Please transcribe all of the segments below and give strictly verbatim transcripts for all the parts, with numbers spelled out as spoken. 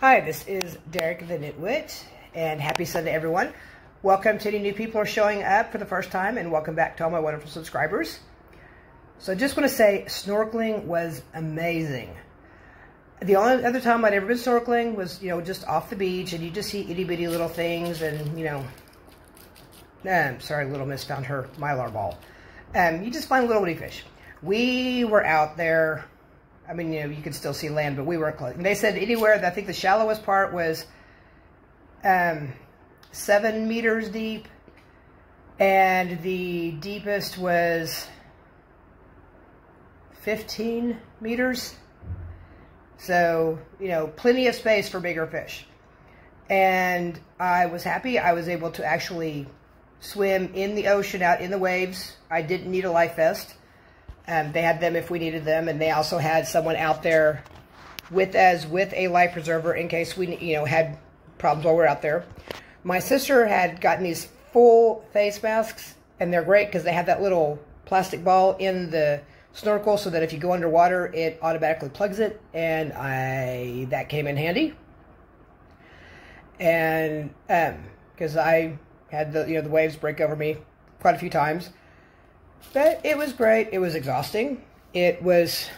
Hi, this is Derek the Knitwit, and happy Sunday, everyone. Welcome to any new people who are showing up for the first time, and welcome back to all my wonderful subscribers. So I just want to say snorkeling was amazing. The only other time I'd ever been snorkeling was, you know, just off the beach, and you just see itty-bitty little things, and, you know, um, sorry, Little Miss found her Mylar ball. Um, you just find little bitty fish. We were out there. I mean, you know, you could still see land, but we weren't close. And they said anywhere, that I think the shallowest part was um, seven meters deep, and the deepest was fifteen meters. So, you know, plenty of space for bigger fish. And I was happy. I was able to actually swim in the ocean, out in the waves. I didn't need a life vest. Um, they had them if we needed them, and they also had someone out there with us with a life preserver in case we, you know, had problems while we were out there. My sister had gotten these full face masks, and they're great because they have that little plastic ball in the snorkel so that if you go underwater, it automatically plugs it, and I that came in handy. And um, because I had the, you know, the waves break over me quite a few times. But it was great. It was exhausting. It was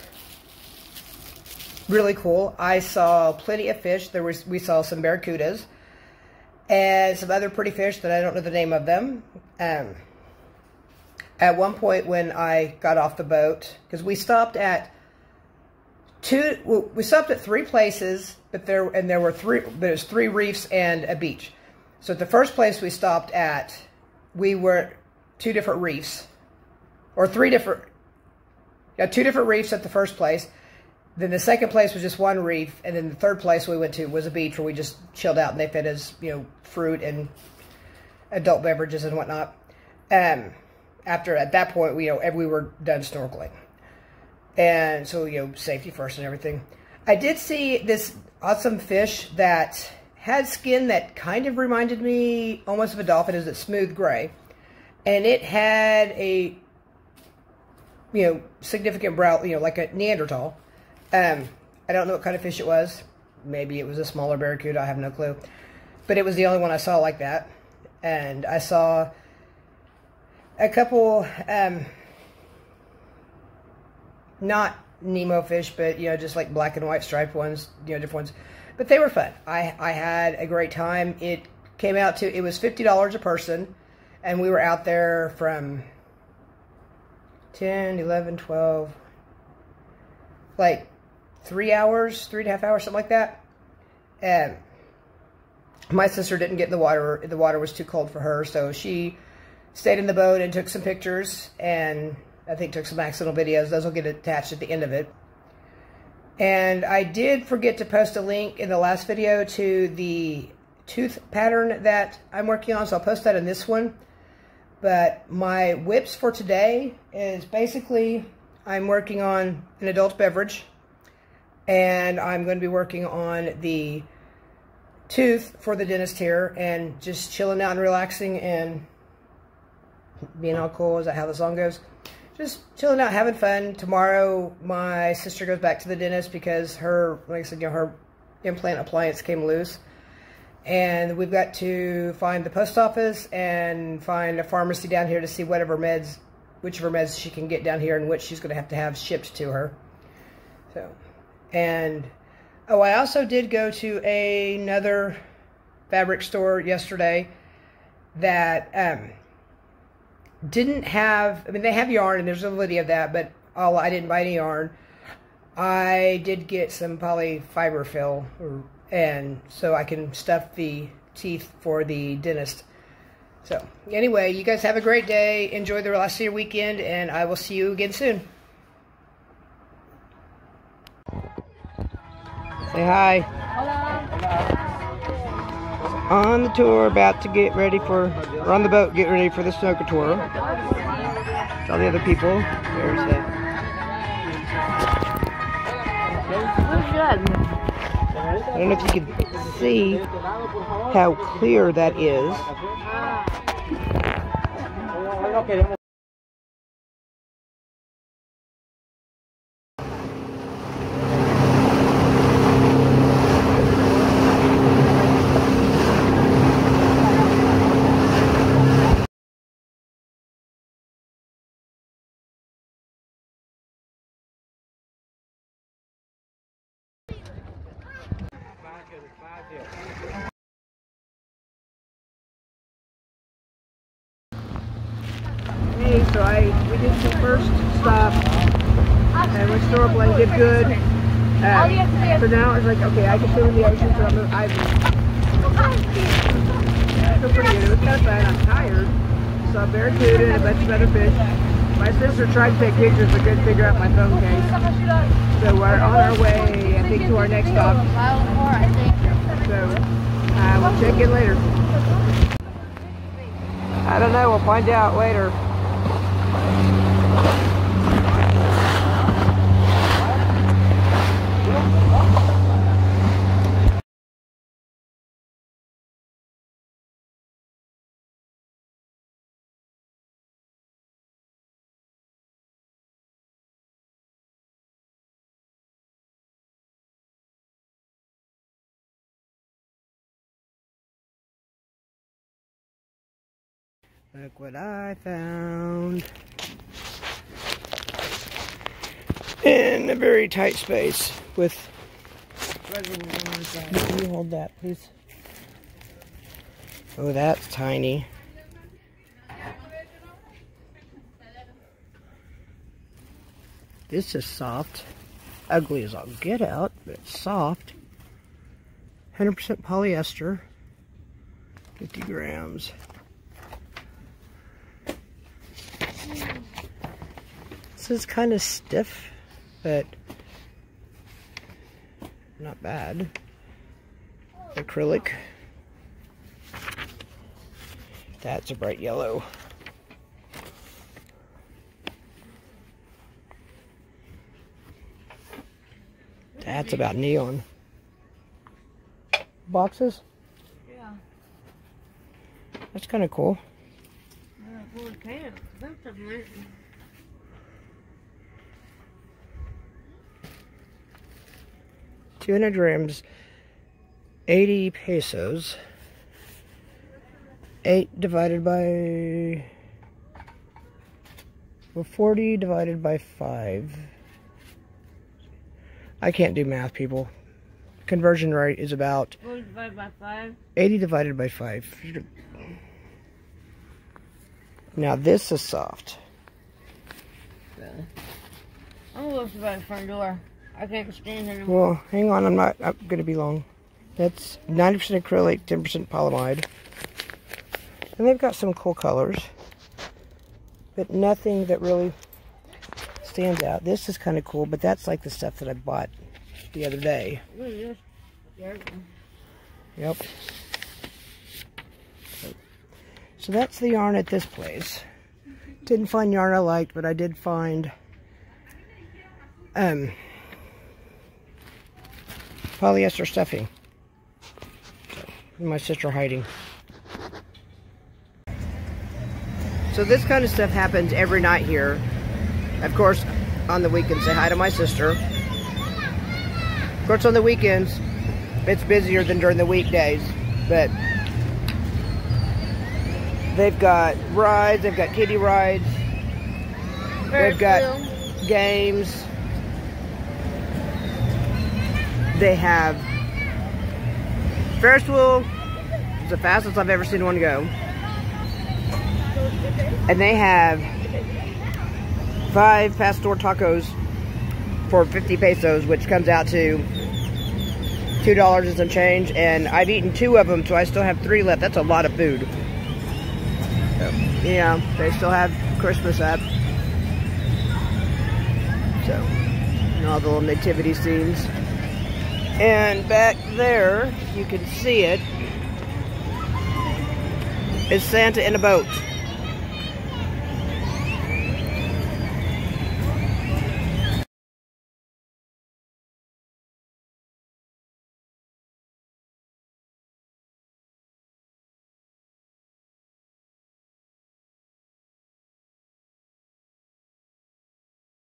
really cool. I saw plenty of fish. There was we saw some barracudas and some other pretty fish that I don't know the name of them. Um, at one point when I got off the boat, because we stopped at two, we stopped at three places, but there and there were three. But it was three reefs and a beach. So at the first place we stopped at, we were two different reefs. Or three different, yeah, two different reefs at the first place. Then the second place was just one reef, and then the third place we went to was a beach where we just chilled out, and they fed us, you know, fruit and adult beverages and whatnot. Um, after at that point, we you know we were done snorkeling, and so you know safety first and everything. I did see this awesome fish that had skin that kind of reminded me almost of a dolphin. It was a smooth gray, and it had a you know, significant brow, you know, like a Neanderthal. Um, I don't know what kind of fish it was. Maybe it was a smaller barracuda. I have no clue. But it was the only one I saw like that. And I saw a couple, um, not Nemo fish, but, you know, just like black and white striped ones, you know, different ones. But they were fun. I, I had a great time. It came out to, it was fifty dollars a person. And we were out there from ten, eleven, twelve, like three hours, three and a half hours, something like that. And my sister didn't get in the water. The water was too cold for her, so she stayed in the boat and took some pictures, and I think took some accidental videos. Those will get attached at the end of it. And I did forget to post a link in the last video to the tooth pattern that I'm working on, so I'll post that in this one. But my whips for today is basically I'm working on an adult beverage, and I'm going to be working on the tooth for the dentist here, and just chilling out and relaxing and being all cool. Is that how the song goes? Just chilling out, having fun. Tomorrow my sister goes back to the dentist because her, like I said, you know, her implant appliance came loose. And we've got to find the post office and find a pharmacy down here to see whatever meds, which of her meds she can get down here and which she's going to have to have shipped to her. So, and, oh, I also did go to a, another fabric store yesterday that um, didn't have, I mean, they have yarn, and there's a video of that, but all, I didn't buy any yarn. I did get some poly fiber fill, or and so I can stuff the teeth for the dentist. So anyway, you guys have a great day. Enjoy the rest of your weekend, and I will see you again soon. Say hi. Hello. On the tour, about to get ready for, or on the boat, get ready for the snorkel tour. It's all the other people. There's that. I don't know if you can see how clear that is. Hey, so I we did the first stop and restorable and did good. Uh, so now it's like, okay, I can swim in the ocean, so I'm gonna, I yeah, I feel pretty good. It was kind of bad. I'm tired. Saw barracuda and a bunch of other fish. My sister tried to take pictures but couldn't figure out my phone case. So we're on our way, I think, to our next stop. So uh, we'll check in later. I don't know, we'll find out later. Look what I found in a very tight space with can you hold that please? Oh, that's tiny. This is soft. Ugly as I'll get out, but it's soft. one hundred percent polyester. fifty grams. This is kind of stiff, but not bad. Acrylic. That's a bright yellow. That's about neon. Boxes? Yeah. That's kind of cool. two hundred grams, eighty pesos, eight divided by, well, forty divided by five. I can't do math, people. Conversion rate is about forty divided by five. eighty divided by five. Now this is soft. I'm gonna go to the front door. I can't stand it anymore. Well, hang on, I'm not I'm gonna be long. That's ninety percent acrylic, ten percent polyamide. And they've got some cool colors, but nothing that really stands out. This is kind of cool, but that's like the stuff that I bought the other day. Yep. So that's the yarn at this place. Didn't find yarn I liked, but I did find um, polyester stuffing. My sister hiding. So this kind of stuff happens every night here. Of course, on the weekends, say hi to my sister. Of course, on the weekends, it's busier than during the weekdays, but they've got rides, they've got kiddie rides, they've got games, they have Ferris wheel, it's the fastest I've ever seen one go, and they have five pastor tacos for fifty pesos, which comes out to two dollars and some change, and I've eaten two of them, so I still have three left. That's a lot of food. Yeah, they still have Christmas up. So, and all the little nativity scenes. And back there, you can see it, is Santa in a boat.